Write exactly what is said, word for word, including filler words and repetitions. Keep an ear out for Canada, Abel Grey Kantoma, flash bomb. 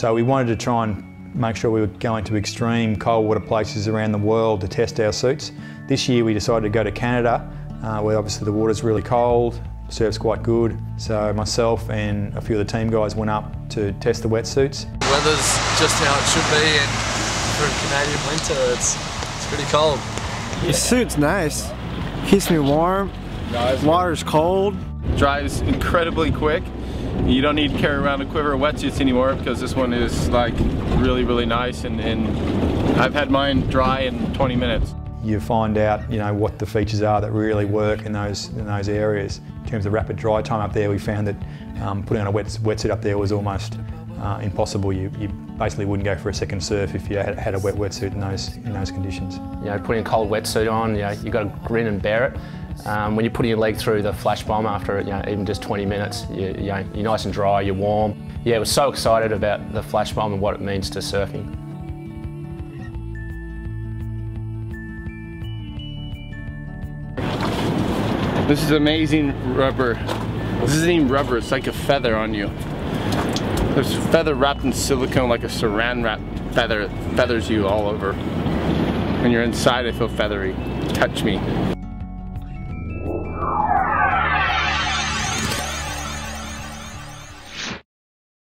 So we wanted to try and make sure we were going to extreme cold water places around the world to test our suits. This year we decided to go to Canada, uh, where obviously the water's really cold, surf's quite good. So myself and a few of the team guys went up to test the wetsuits. The weather's just how it should be, and for a Canadian winter it's, it's pretty cold. Yeah. The suit's nice, keeps me warm, nice. Water's cold. Dries incredibly quick. You don't need to carry around a quiver of wetsuits anymore because this one is like really, really nice, and, and I've had mine dry in twenty minutes. You find out, you know, what the features are that really work in those in those areas. In terms of rapid dry time up there, we found that um, putting on a wet, wetsuit up there was almost uh, impossible. You, you basically wouldn't go for a second surf if you had, had a wet wetsuit in those in those conditions. You know, putting a cold wetsuit on, you know, you got to grin and bear it. Um, when you're putting your leg through the flash bomb after, you know, even just twenty minutes, you, you know, you're nice and dry, you're warm. Yeah, we're so excited about the flash bomb and what it means to surfing. This is amazing rubber. This isn't even rubber, it's like a feather on you. There's a feather wrapped in silicone like a saran wrap feather. It feathers you all over. When you're inside, I feel feathery. Touch me.